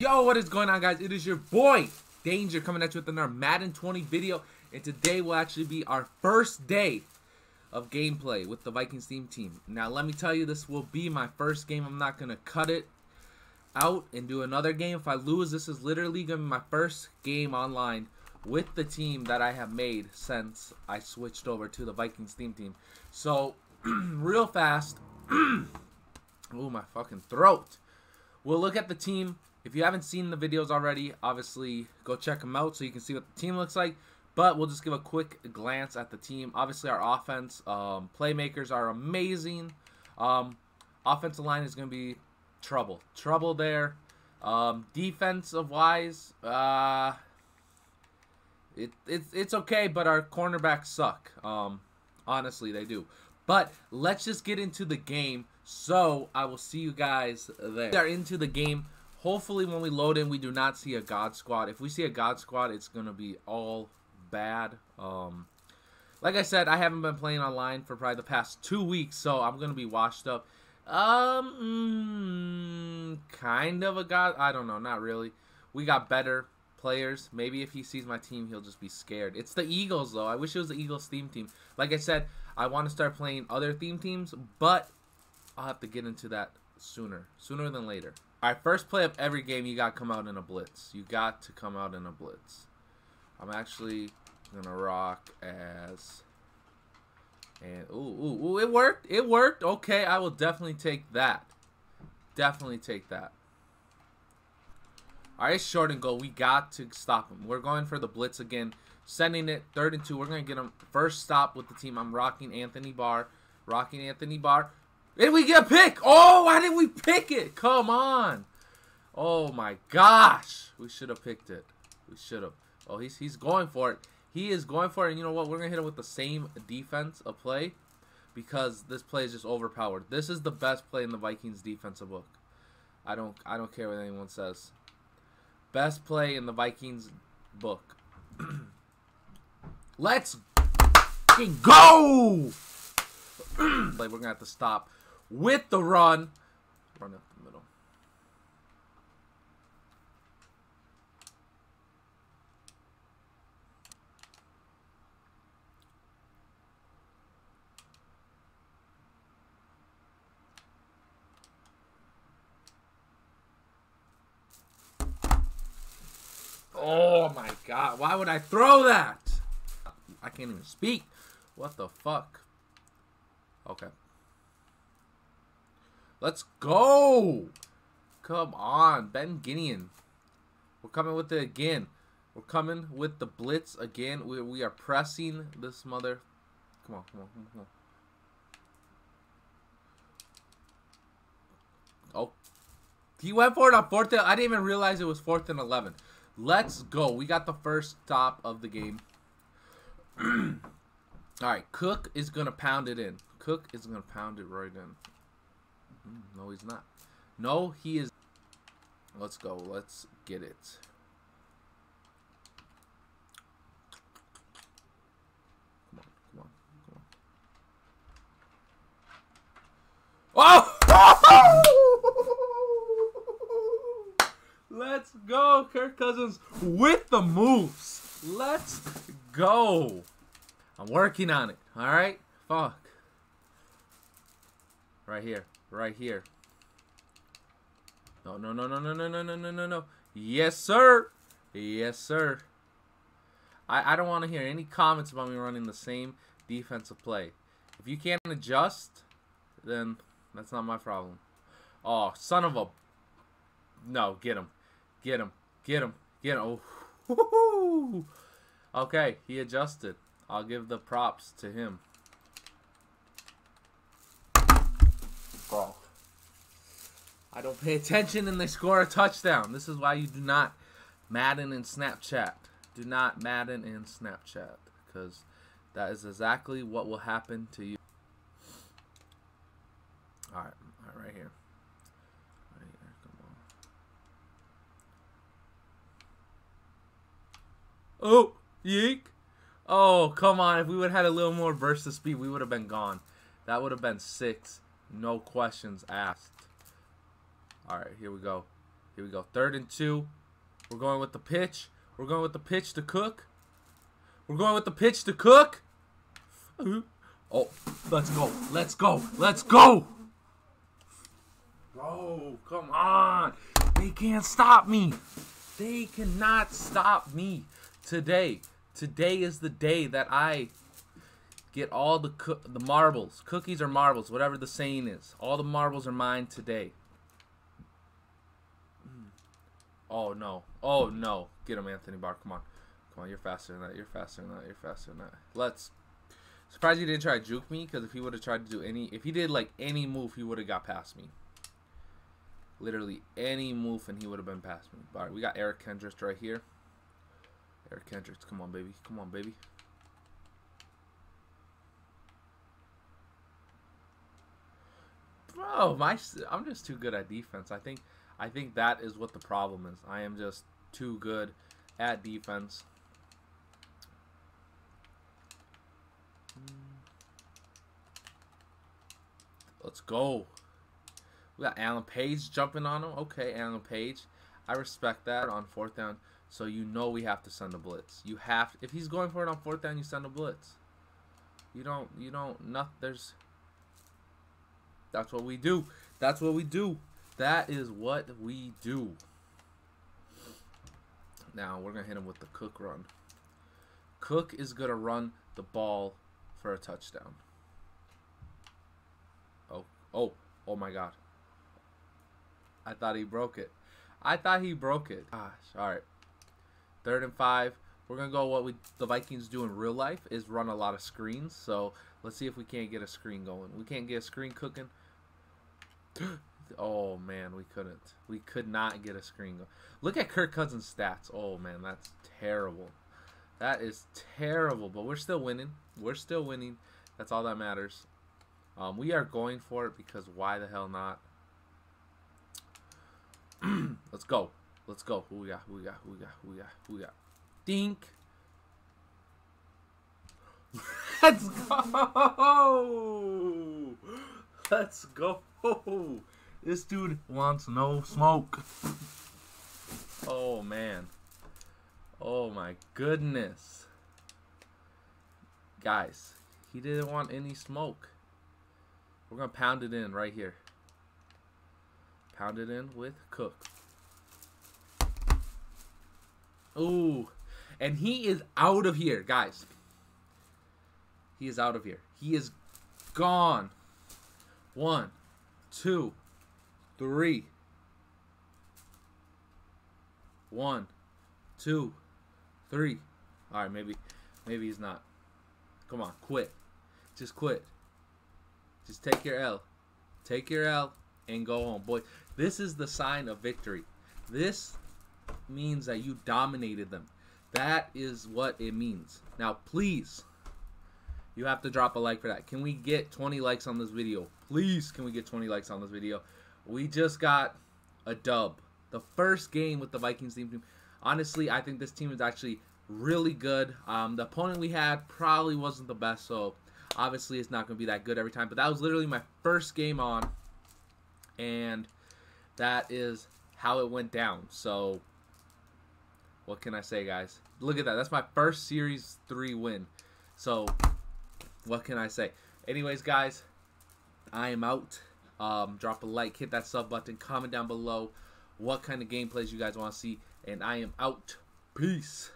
Yo, what is going on, guys? It is your boy Danger coming at you with another Madden 20 video, and today will actually be our first day of gameplay with the Vikings team. Now, let me tell you, this will be my first game. I'm not gonna cut it out and do another game. If I lose, this is literally gonna be my first game online with the team that I have made since I switched over to the Vikings team. So, real fast, ooh, my fucking throat. We'll look at the team. If you haven't seen the videos already, obviously go check them out so you can see what the team looks like. But we'll just give a quick glance at the team. Obviously, our offense, playmakers are amazing. Offensive line is going to be trouble. Trouble there. Defensive-wise, it's okay, but our cornerbacks suck. Honestly, they do. But let's just get into the game, so I will see you guys there. We are into the game. Hopefully, when we load in, we do not see a God Squad. If we see a God Squad, it's going to be all bad. Like I said, I haven't been playing online for probably the past 2 weeks, so I'm going to be washed up. Kind of a God. I don't know. Not really. We got better players. Maybe if he sees my team, he'll just be scared. It's the Eagles, though. I wish it was the Eagles theme team. Like I said, I want to start playing other theme teams, but I'll have to get into that sooner than later. Alright, first play of every game, you got to come out in a blitz. You got to come out in a blitz. I'm actually going to rock as... and ooh, it worked. It worked. Okay, I will definitely take that. Definitely take that. Alright, short and goal. We got to stop him. We're going for the blitz again. Sending it 3rd and 2. We're going to get him first stop with the team. I'm rocking Anthony Barr. Rocking Anthony Barr. Did we get a pick? Oh, why didn't we pick it? Come on. Oh, my gosh. We should have picked it. We should have. Oh, he's going for it. He is going for it. And you know what? We're going to hit him with the same defense of play because this play is just overpowered. This is the best play in the Vikings defensive book. I don't care what anyone says. Best play in the Vikings book. Let's go. Play. We're going to have to stop. With the run. Run up the middle. Oh my god. Why would I throw that? I can't even speak. What the fuck? Okay. Let's go! Come on, Ben Guinean. We're coming with it again. We're coming with the blitz again. We are pressing this mother. Come on, come on, come on. Oh. He went for it on 4th and... I didn't even realize it was 4th and 11. Let's go. We got the first stop of the game. Alright, Cook is going to pound it in. Cook is going to pound it right in. No, he's not. No, he is. Let's go. Let's get it. Come on. Come on. Come on. Oh! Let's go. Kirk Cousins with the moves. Let's go. I'm working on it. All right. Fuck. Right here. Right here. No, no, no, no, no, no, no, no, no, no, no. Yes, sir. Yes, sir. I don't want to hear any comments about me running the same defensive play. If you can't adjust, then that's not my problem. Oh, son of a... No, get him. Get him. Get him. Get him. Oh. Woo-hoo. Okay, he adjusted. I'll give the props to him. Oh. I don't pay attention and they score a touchdown. This is why you do not Madden and Snapchat. Do not Madden and Snapchat, because that is exactly what will happen to you. Alright, alright, right here. Right here, come on. Oh, yeek. Oh, come on. If we would have had a little more burst speed, we would have been gone. That would have been 6. No questions asked. All right, here we go. Here we go. 3rd and 2. We're going with the pitch. We're going with the pitch to Cook. We're going with the pitch to Cook. Oh, let's go. Let's go. Let's go. Bro, come on. They can't stop me. They cannot stop me today. Today is the day that I get all the marbles. Cookies or marbles, whatever the saying is. All the marbles are mine today. Oh, no. Oh, no. Get him, Anthony Barr. Come on. Come on. You're faster than that. You're faster than that. You're faster than that. Let's. Surprised he didn't try to juke me, because if he would have tried to do any... If he did, like, any move, he would have got past me. Literally any move, and he would have been past me. All right, we got Eric Kendricks right here. Eric Kendricks. Come on, baby. Come on, baby. Bro, I'm just too good at defense. I think that is what the problem is. I am just too good at defense. Let's go. We got Alan Page jumping on him. Okay, Alan Page. I respect that on 4th down. So you know we have to send a blitz. You have to, if he's going for it on 4th down, you send a blitz. That's what we do. That's what we do. That is what we do. Now we're gonna hit him with the Cook run. Cook is gonna run the ball for a touchdown. Oh my God. I thought he broke it. I thought he broke it. Gosh, all right. 3rd and 5. We're going to go what the Vikings do in real life is run a lot of screens. So let's see if we can't get a screen going. We can't get a screen cooking. Oh, man, we couldn't. We could not get a screen going. Look at Kirk Cousins' stats. Oh, man, that's terrible. That is terrible, but we're still winning. We're still winning. That's all that matters. We are going for it because why the hell not? Let's go. Let's go. Who we got? Who we got? Who we got? Who we got? Who we got? Dink. Let's go. Let's go. This dude wants no smoke. Oh, man. Oh, my goodness. Guys, he didn't want any smoke. We're going to pound it in right here. Pound it in with Cook. Ooh. And he is out of here, guys. He is out of here. He is gone. 1, 2, 3. 1, 2, 3. All right, maybe he's not. Come on, quit. Just quit. Just take your L. Take your L and go home. Boy, this is the sign of victory. This means that you dominated them. That is what it means. Now, please, you have to drop a like for that. Can we get 20 likes on this video? Please, can we get 20 likes on this video? We just got a dub. The first game with the Vikings team. Honestly, I think this team is actually really good. The opponent we had probably wasn't the best, so... Obviously, it's not going to be that good every time, but that was literally my first game on, and that is how it went down. So, what can I say, guys? Look at that. That's my first Series 3 win. So, what can I say? Anyways, guys, I am out. Drop a like, hit that sub button, comment down below what kind of gameplays you guys want to see, and I am out. Peace.